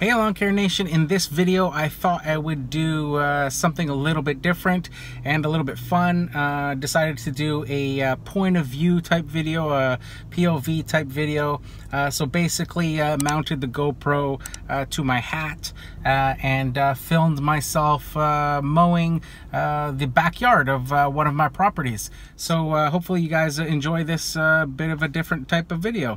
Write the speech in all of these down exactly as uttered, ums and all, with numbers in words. Hey Lawn Care Nation, in this video I thought I would do uh, something a little bit different and a little bit fun. Uh, decided to do a uh, point of view type video, a P O V type video. Uh, so basically uh, mounted the GoPro uh, to my hat uh, and uh, filmed myself uh, mowing uh, the backyard of uh, one of my properties. So uh, hopefully you guys enjoy this uh, bit of a different type of video.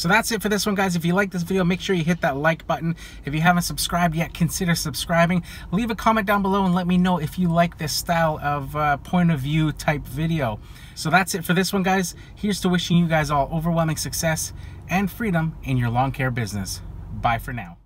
So that's it for this one, guys. If you like this video, make sure you hit that like button. If you haven't subscribed yet, consider subscribing. Leave a comment down below and let me know if you like this style of uh, point of view type video. So that's it for this one, guys. Here's to wishing you guys all overwhelming success and freedom in your lawn care business. Bye for now.